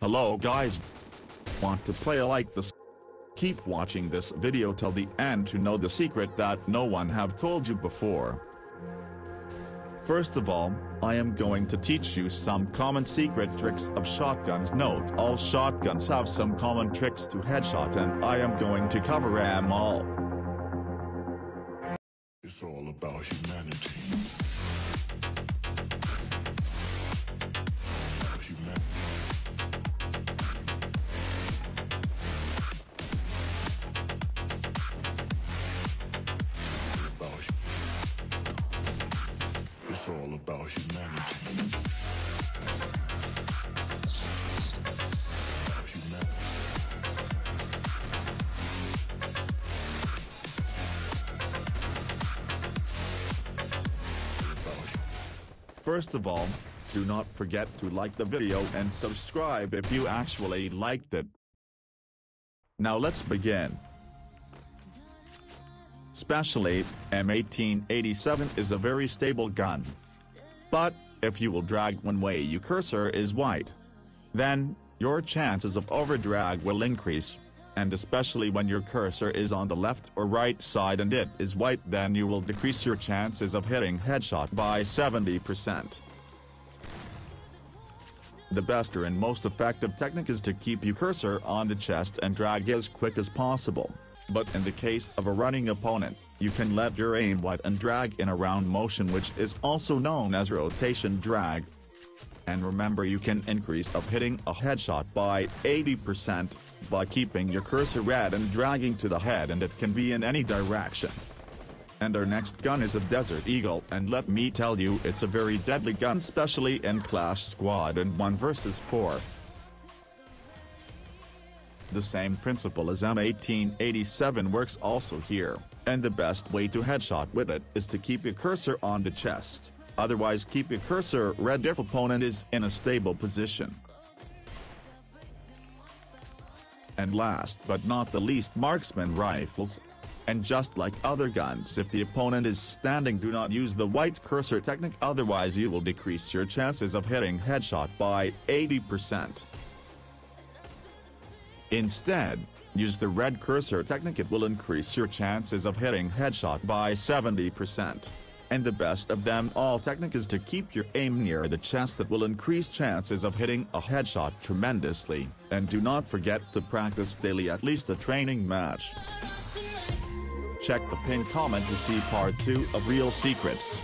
Hello guys. Want to play like this? Keep watching this video till the end to know the secret that no one have told you before. First of all, I am going to teach you some common secret tricks of shotguns. Note, all shotguns have some common tricks to headshot and I am going to cover them all. It's all about humanity. First of all, do not forget to like the video and subscribe if you actually liked it. Now let's begin. Especially, M1887 is a very stable gun. But, if you will drag one way your cursor is white. Then, your chances of overdrag will increase. And especially when your cursor is on the left or right side and it is white, then you will decrease your chances of hitting headshot by 70%. The best and most effective technique is to keep your cursor on the chest and drag as quick as possible. But in the case of a running opponent, you can let your aim wide and drag in a round motion, which is also known as rotation drag. And remember, you can increase up hitting a headshot by 80%. By keeping your cursor red and dragging to the head, and it can be in any direction. And our next gun is a Desert Eagle, and let me tell you, it's a very deadly gun, especially in Clash Squad and 1v4. The same principle as M1887 works also here, and the best way to headshot with it is to keep your cursor on the chest, otherwise keep your cursor red if opponent is in a stable position. And last but not the least, marksman rifles. And just like other guns, if the opponent is standing, do not use the white cursor technique, otherwise you will decrease your chances of hitting headshot by 80%. Instead, use the red cursor technique, it will increase your chances of hitting headshot by 70%. And the best of them all technique is to keep your aim near the chest, that will increase chances of hitting a headshot tremendously, and do not forget to practice daily at least a training match. Check the pinned comment to see part 2 of Real Secrets.